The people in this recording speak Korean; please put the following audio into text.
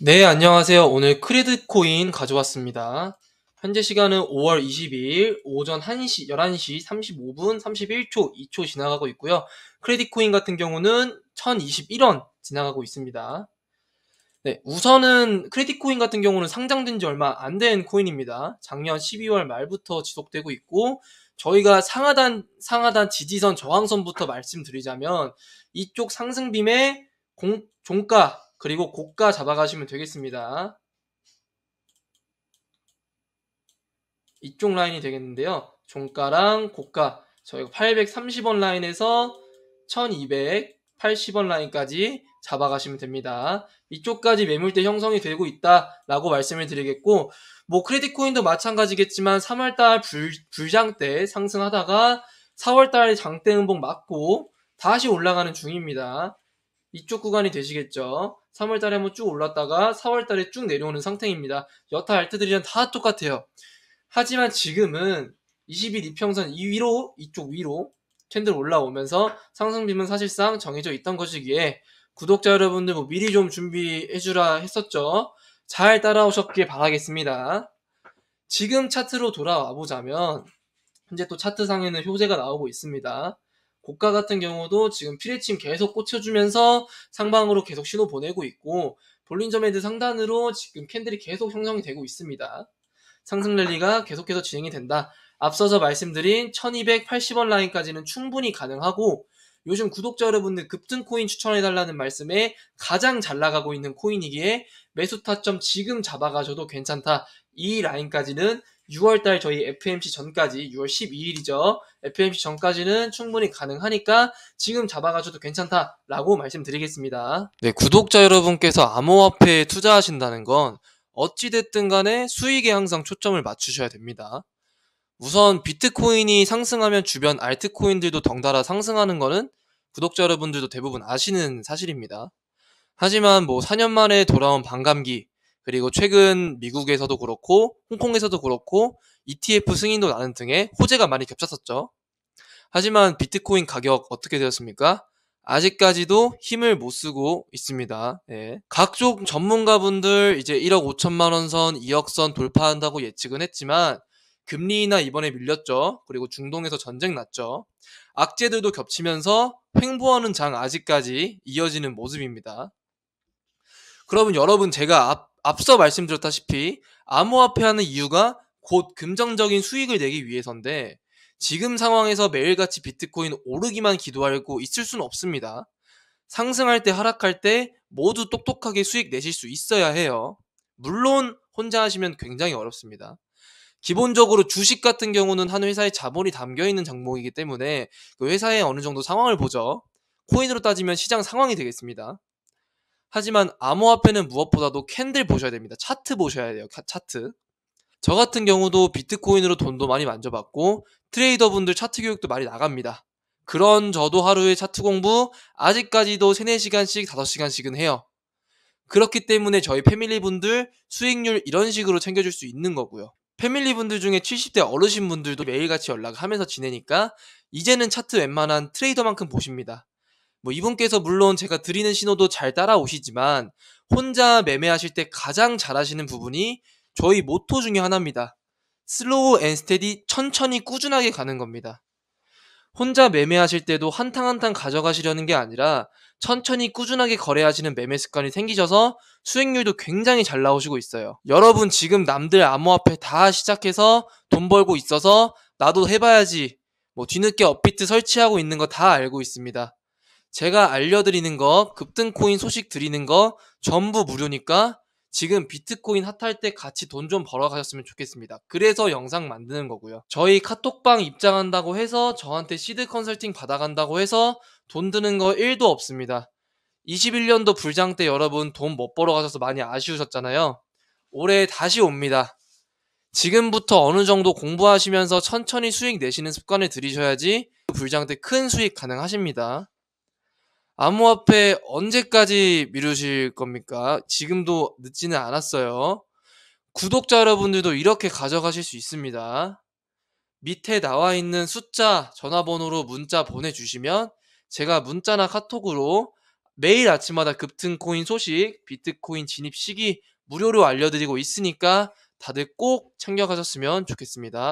네, 안녕하세요. 오늘 크레딧코인 가져왔습니다. 현재 시간은 5월 22일 오전 11시 35분 31초 2초 지나가고 있고요. 크레딧코인 같은 경우는 1021원 지나가고 있습니다. 네, 우선은 크레딧코인 같은 경우는 상장된 지 얼마 안 된 코인입니다. 작년 12월 말부터 지속되고 있고, 저희가 상하단 지지선 저항선부터 말씀드리자면 이쪽 상승빔의 종가 그리고 고가 잡아가시면 되겠습니다. 이쪽 라인이 되겠는데요. 종가랑 고가, 저희가 830원 라인에서 1280원 라인까지 잡아가시면 됩니다. 이쪽까지 매물대 형성이 되고 있다라고 말씀을 드리겠고, 뭐 크레딧코인도 마찬가지겠지만 3월달 불장 때 상승하다가 4월달 장대 음봉 맞고 다시 올라가는 중입니다. 이쪽 구간이 되시겠죠. 3월달에 한번 쭉 올랐다가 4월달에 쭉 내려오는 상태입니다. 여타 알트들이랑 다 똑같아요. 하지만 지금은 20일 이평선 위로, 이쪽 위로 캔들 올라오면서 상승빔은 사실상 정해져 있던 것이기에 구독자 여러분들 뭐 미리 좀 준비해주라 했었죠. 잘 따라오셨길 바라겠습니다. 지금 차트로 돌아와 보자면 현재 또 차트상에는 효제가 나오고 있습니다. 고가 같은 경우도 지금 피레침 계속 꽂혀주면서 상방으로 계속 신호 보내고 있고, 볼린저밴드 상단으로 지금 캔들이 계속 형성이 되고 있습니다. 상승 랠리가 계속해서 진행이 된다. 앞서서 말씀드린 1280원 라인까지는 충분히 가능하고, 요즘 구독자 여러분들 급등 코인 추천해달라는 말씀에 가장 잘 나가고 있는 코인이기에 매수 타점 지금 잡아가셔도 괜찮다. 이 라인까지는 6월달 저희 FMC 전까지, 6월 12일이죠. FMC 전까지는 충분히 가능하니까 지금 잡아가셔도 괜찮다라고 말씀드리겠습니다. 네, 구독자 여러분께서 암호화폐에 투자하신다는 건 어찌됐든 간에 수익에 항상 초점을 맞추셔야 됩니다. 우선 비트코인이 상승하면 주변 알트코인들도 덩달아 상승하는 거는 구독자 여러분들도 대부분 아시는 사실입니다. 하지만 뭐 4년 만에 돌아온 반감기, 그리고 최근 미국에서도 그렇고 홍콩에서도 그렇고 ETF 승인도 나는 등의 호재가 많이 겹쳤었죠. 하지만 비트코인 가격 어떻게 되었습니까? 아직까지도 힘을 못 쓰고 있습니다. 예. 각종 전문가분들 이제 1억 5천만 원 선, 2억 선 돌파한다고 예측은 했지만 금리 인하 이번에 밀렸죠. 그리고 중동에서 전쟁 났죠. 악재들도 겹치면서 횡보하는 장 아직까지 이어지는 모습입니다. 그러면 여러분, 제가 앞서 말씀드렸다시피 암호화폐 하는 이유가 곧 긍정적인 수익을 내기 위해서인데, 지금 상황에서 매일같이 비트코인 오르기만 기도하고 있을 수는 없습니다. 상승할 때 하락할 때 모두 똑똑하게 수익 내실 수 있어야 해요. 물론 혼자 하시면 굉장히 어렵습니다. 기본적으로 주식 같은 경우는 한 회사의 자본이 담겨있는 종목이기 때문에 그 회사의 어느 정도 상황을 보죠. 코인으로 따지면 시장 상황이 되겠습니다. 하지만 암호화폐는 무엇보다도 캔들 보셔야 됩니다. 차트 보셔야 돼요. 차트. 저 같은 경우도 비트코인으로 돈도 많이 만져봤고 트레이더분들 차트 교육도 많이 나갑니다. 그런 저도 하루에 차트 공부 아직까지도 3, 4시간씩 5시간씩은 해요. 그렇기 때문에 저희 패밀리분들 수익률 이런 식으로 챙겨줄 수 있는 거고요. 패밀리분들 중에 70대 어르신분들도 매일같이 연락하면서 지내니까 이제는 차트 웬만한 트레이더만큼 보십니다. 뭐 이분께서 물론 제가 드리는 신호도 잘 따라오시지만 혼자 매매하실 때 가장 잘하시는 부분이 저희 모토 중에 하나입니다. 슬로우 앤 스테디, 천천히 꾸준하게 가는 겁니다. 혼자 매매하실 때도 한탕 한탕 가져가시려는 게 아니라 천천히 꾸준하게 거래하시는 매매 습관이 생기셔서 수익률도 굉장히 잘 나오시고 있어요. 여러분, 지금 남들 암호화폐 다 시작해서 돈 벌고 있어서 나도 해봐야지, 뭐 뒤늦게 업비트 설치하고 있는 거 다 알고 있습니다. 제가 알려드리는 거, 급등코인 소식 드리는 거 전부 무료니까 지금 비트코인 핫할 때 같이 돈 좀 벌어가셨으면 좋겠습니다. 그래서 영상 만드는 거고요. 저희 카톡방 입장한다고 해서 저한테 시드 컨설팅 받아간다고 해서 돈 드는 거 1도 없습니다. 21년도 불장 때 여러분 돈 못 벌어가셔서 많이 아쉬우셨잖아요. 올해 다시 옵니다. 지금부터 어느 정도 공부하시면서 천천히 수익 내시는 습관을 들이셔야지 불장 때 큰 수익 가능하십니다. 암호화폐 언제까지 미루실 겁니까? 지금도 늦지는 않았어요. 구독자 여러분들도 이렇게 가져가실 수 있습니다. 밑에 나와 있는 숫자, 전화번호로 문자 보내주시면 제가 문자나 카톡으로 매일 아침마다 급등 코인 소식, 비트코인 진입 시기 무료로 알려드리고 있으니까 다들 꼭 챙겨가셨으면 좋겠습니다.